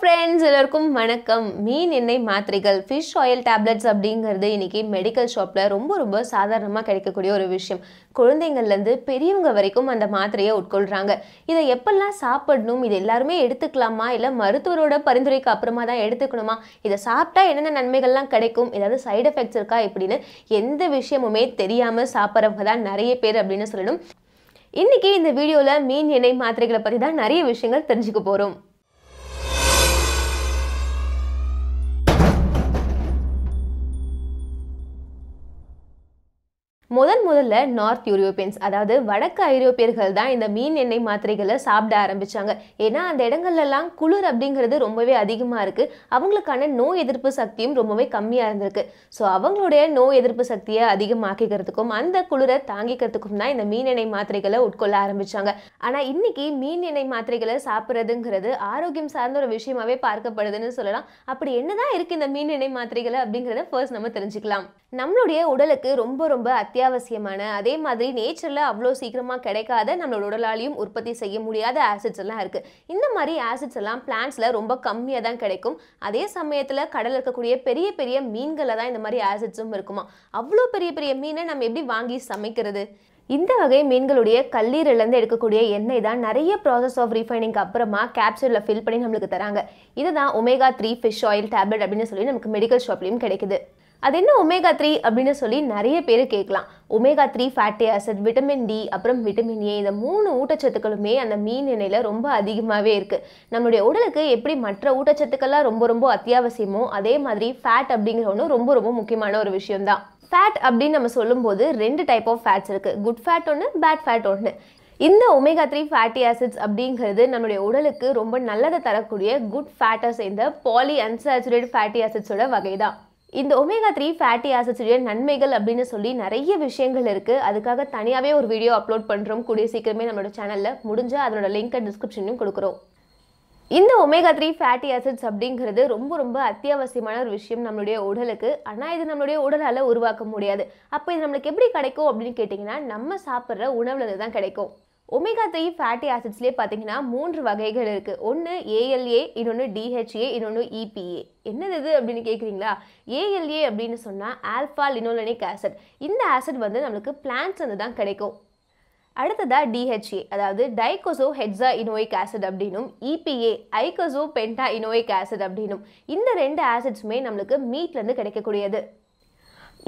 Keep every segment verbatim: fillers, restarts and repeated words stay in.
friends, எல்லாருக்கும் வணக்கம். மீன் எண்ணெய் மாத்திரைகள் fish oil tablets அப்படிங்கறது இன்னைக்கு மெடிக்கல் ஷாப்ல ரொம்ப ரொம்ப சாதாரணமா கிடைக்கக்கூடிய ஒரு விஷயம். குழந்தைங்கள்ல இருந்து பெரியவங்க வரைக்கும் அந்த மாத்திரையை உட்கொள்றாங்க. இத எப்பல்லாம் சாப்பிடணும், இத எல்லாரும் எடுத்துக்கலாமா இல்ல மருத்துவரோட பரிந்துரைக்கு அப்புறமா தான் எடுத்துக்கணுமா, இத சாப்பிட்டா என்னென்ன நன்மைகள்லாம் கிடைக்கும், ஏதாவது சைடு எஃபெக்ட்ஸ் இருக்கா இப்படின்னு எந்த விஷயமுமே தெரியாம சாப்பிடுறவங்க தான் நிறைய பேர் அப்படின்னு சொல்லணும். இன்னைக்கு இந்த வீடியோல மீன் எண்ணெய் மாத்திரைகளை பத்தி தான் நிறைய விஷயங்கள் தெரிஞ்சுக்க போறோம். முதன் முதல்ல நார்த் யூரோப்பியன்ஸ், அதாவது வடக்கு ஐரோப்பியர்கள் தான் இந்த மீன் எண்ணெய் மாத்திரைகளை சாப்பிட ஆரம்பித்தாங்க. ஏன்னா அந்த இடங்கள்லாம் குளிர் அப்படிங்கிறது ரொம்பவே அதிகமாக இருக்குது. அவங்களுக்கான நோய் எதிர்ப்பு சக்தியும் ரொம்பவே கம்மியாக இருந்திருக்கு. ஸோ அவங்களுடைய நோய் எதிர்ப்பு சக்தியை அதிகமாக்கிக்கிறதுக்கும் அந்த குளிரை தாங்கிக்கிறதுக்கும் தான் இந்த மீன் எண்ணெய் மாத்திரைகளை உட்கொள்ள ஆரம்பித்தாங்க. ஆனால் இன்றைக்கி மீன் எண்ணெய் மாத்திரைகளை சாப்பிட்றதுங்கிறது ஆரோக்கியம் சார்ந்த ஒரு விஷயமாகவே பார்க்கப்படுதுன்னு சொல்லலாம். அப்படி என்ன தான் இருக்குது இந்த மீன் எண்ணெய் மாத்திரைகளை அப்படிங்கிறத ஃபர்ஸ்ட் நம்ம தெரிஞ்சுக்கலாம். நம்மளுடைய உடலுக்கு ரொம்ப ரொம்ப அத்தியாவசியமான, அதே மாதிரி நேச்சரில் அவ்வளோ சீக்கிரமாக கிடைக்காத, நம்மளோட உடலாலையும் உற்பத்தி செய்ய முடியாத ஆசிட்ஸ் எல்லாம் இருக்குது. இந்த மாதிரி ஆசிட்ஸ் எல்லாம் பிளான்ட்ஸில் ரொம்ப கம்மியாக தான் கிடைக்கும். அதே சமயத்தில் கடலில் இருக்கக்கூடிய பெரிய பெரிய மீன்களில் தான் இந்த மாதிரி ஆசிட்ஸும் இருக்குமா. அவ்வளோ பெரிய பெரிய மீனை நம்ம எப்படி வாங்கி சமைக்கிறது? இந்த வகை மீன்களுடைய கல்லீரலிருந்து எடுக்கக்கூடிய எண்ணெய் தான் நிறைய ப்ராசஸ் ஆஃப் ரீஃபைனிங்க்கு அப்புறமா கேப்சூலில் ஃபில் பண்ணி நம்மளுக்கு தராங்க. இதுதான் omega three fish oil tablet அப்படின்னு சொல்லி நமக்கு மெடிக்கல் ஷாப்லேயும் கிடைக்குது. அது என்ன ஒமேகா த்ரீ அப்படின்னு சொல்லி நிறைய பேர் கேட்கலாம். Omega three fatty acid, vitamin D, அப்புறம் விட்டமின் ஏ, இந்த மூணு ஊட்டச்சத்துக்களுமே அந்த மீன் எண்ணெயில் ரொம்ப அதிகமாகவே இருக்குது. நம்மளுடைய உடலுக்கு எப்படி மற்ற ஊட்டச்சத்துக்கள்லாம் ரொம்ப ரொம்ப அத்தியாவசியமோ அதே மாதிரி ஃபேட் அப்படிங்கிற ஒன்று ரொம்ப ரொம்ப முக்கியமான ஒரு விஷயம்தான். ஃபேட் அப்படின்னு நம்ம சொல்லும்போது ரெண்டு டைப் ஆஃப் ஃபேட்ஸ் இருக்குது, குட் ஃபேட் ஒன்று, பேட் ஃபேட் ஒன்று. இந்த ஒமேகா த்ரீ ஃபேட்டி ஆசிட்ஸ் அப்படிங்கிறது நம்மளுடைய உடலுக்கு ரொம்ப நல்லதை தரக்கூடிய குட் ஃபேட்டை சேர்ந்த பாலி அன்சாச்சுரேட் ஃபேட்டி ஆசிட்ஸோட வகை தான். இந்த ஒமேகா த்ரீ ஃபேட்டி ஆசிட்ஸ் உடைய நன்மைகள் அப்படின்னு சொல்லி நிறைய விஷயங்கள் இருக்குது. அதுக்காக தனியாகவே ஒரு வீடியோ அப்லோட் பண்ணுறோம். கூடிய சீக்கிரமே நம்மளோட சேனலில் முடிஞ்சால் அதனோட லிங்க்கை டிஸ்கிரிப்ஷன்லையும் கொடுக்குறோம். இந்த ஒமேகா த்ரீ ஃபேட்டி ஆசிட்ஸ் அப்படிங்கிறது ரொம்ப ரொம்ப அத்தியாவசியமான ஒரு விஷயம் நம்மளுடைய உடலுக்கு. ஆனால் இது நம்மளுடைய உடலால் உருவாக்க முடியாது. அப்போ இது நம்மளுக்கு எப்படி கிடைக்கும் அப்படின்னு கேட்டிங்கன்னா நம்ம சாப்பிட்ற உணவுலேருந்து தான் கிடைக்கும். ஒமேகா த்ரீ ஃபேட்டி ஆசிட்ஸ்லேயே பார்த்தீங்கன்னா மூன்று வகைகள் இருக்குது. ஒன்று ஏஎல்ஏ, இன்னொன்று டிஹெச்ஏ, இன்னொன்று இபிஏ. என்னது இது அப்படின்னு கேட்குறீங்களா? ஏஎல்ஏ அப்படின்னு சொன்னால் ஆல்ஃபா லினோலனிக் ஆசிட். இந்த ஆசிட் வந்து நம்மளுக்கு பிளான்ட்ஸ் வந்து தான் கிடைக்கும். அடுத்ததாக டிஹெச்ஏ, அதாவது டைகோசோ ஹெட்ஸா இனோயிக் ஆசிட் அப்படின்னும், EPA eicosapentaenoic acid அப்படின்னும். இந்த ரெண்டு ஆசிட்ஸுமே நம்மளுக்கு மீட்லேருந்து கிடைக்கக்கூடியது.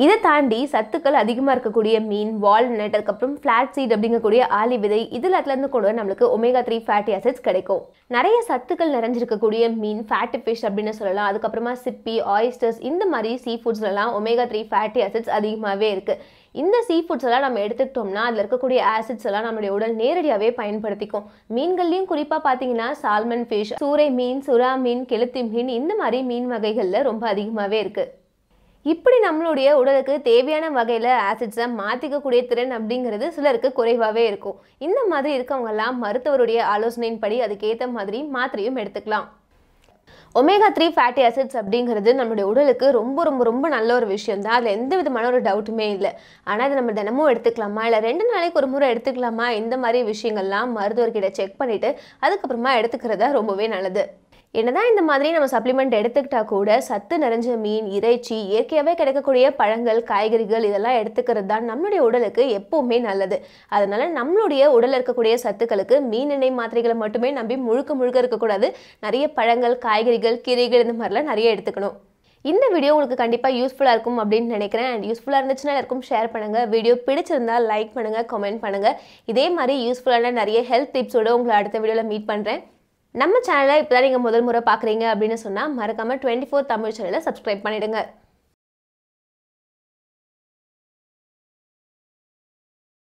இதை தாண்டி சத்துக்கள் அதிகமாக இருக்கக்கூடிய மீன், வால்நட், அதுக்கப்புறம் ஃப்ளாட் சீட் அப்படிங்கக்கூடிய ஆலி விதை, இதில் அதுலேருந்து கூட நம்மளுக்கு ஒமேகா த்ரீ ஃபேட்டி ஆசிட்ஸ் கிடைக்கும். நிறைய சத்துக்கள் நிறைஞ்சிருக்கக்கூடிய மீன், ஃபேட்டி ஃபிஷ் அப்படின்னு சொல்லலாம். அதுக்கப்புறமா சிப்பி, ஆயிஸ்டர்ஸ், இந்த மாதிரி சீ ஃபுட்ஸ்லாம் ஒமேகா த்ரீ ஃபேட்டி ஆசிட்ஸ் அதிகமாகவே இருக்குது. இந்த சீ ஃபுட்ஸ் எல்லாம் நம்ம எடுத்துக்கிட்டோம்னா அதில் இருக்கக்கூடிய ஆசிட்ஸ் எல்லாம் நம்மளுடைய உடல் நேரடியாகவே பயன்படுத்திக்கும். மீன்கள்லையும் குறிப்பாக பார்த்தீங்கன்னா சால்மன் ஃபிஷ், சூரை மீன், சுறா மீன், கெளுத்தி மீன், இந்த மாதிரி மீன் வகைகளில் ரொம்ப அதிகமாகவே இருக்குது. இப்படி நம்மளுடைய உடலுக்கு தேவையான வகையில் ஆசிட்ஸை மாற்றிக்கக்கூடிய திறன் அப்படிங்கிறது சிலருக்கு குறைவாகவே இருக்கும். இந்த மாதிரி இருக்கவங்கெல்லாம் மருத்துவருடைய ஆலோசனையின்படி அதுக்கேற்ற மாதிரி மாத்திரையும் எடுத்துக்கலாம். ஒமேகா த்ரீ ஃபேட்டி ஆசிட்ஸ் அப்படிங்கிறது நம்மளுடைய உடலுக்கு ரொம்ப ரொம்ப ரொம்ப நல்ல ஒரு விஷயம் தான். அதில் எந்த விதமான ஒரு டவுட்டுமே இல்லை. ஆனால் இது நம்ம தினமும் எடுத்துக்கலாமா இல்லை ரெண்டு நாளைக்கு ஒரு முறை எடுத்துக்கலாமா, இந்த மாதிரி விஷயங்கள்லாம் மருத்துவர்கிட்ட செக் பண்ணிவிட்டு அதுக்கப்புறமா எடுத்துக்கிறதா ரொம்பவே நல்லது. என்னதான் இந்த மாதிரி நம்ம சப்ளிமெண்ட் எடுத்துக்கிட்டா கூட சத்து நிறைஞ்ச மீன், இறைச்சி, இயற்கையாகவே கிடைக்கக்கூடிய பழங்கள், காய்கறிகள், இதெல்லாம் எடுத்துக்கிறது தான் நம்மளுடைய உடலுக்கு எப்போவுமே நல்லது. அதனால நம்மளுடைய உடலில் இருக்கக்கூடிய சத்துக்களுக்கு மீன் எண்ணெய் மாத்திரைகளை மட்டுமே நம்பி முழுக்க முழுக்க இருக்கக்கூடாது. நிறைய பழங்கள், காய்கறிகள், கீரைகள், இந்த மாதிரிலாம் நிறைய எடுத்துக்கணும். இந்த வீடியோ உங்களுக்கு கண்டிப்பாக யூஸ்ஃபுல்லாக இருக்கும் அப்படின்னு நினைக்கிறேன். அண்ட் யூஸ்ஃபுல்லாக இருந்துச்சுன்னா எல்லாருக்கும் ஷேர் பண்ணுங்கள். வீடியோ பிடிச்சிருந்தால் லைக் பண்ணுங்கள், கமெண்ட் பண்ணுங்கள். இதே மாதிரி யூஸ்ஃபுல்லான நிறைய ஹெல்த் டிப்ஸோடு உங்களை அடுத்த வீடியோவில் மீட் பண்ணுறேன். நம்ம சேனலை இப்போ தான் நீங்கள் முதல் முறை பார்க்குறீங்க அப்படின்னு சொன்னால் மறக்காமல் டுவெண்ட்டி ஃபோர் தமிழ் சேனலை சப்ஸ்கிரைப் பண்ணிவிடுங்க.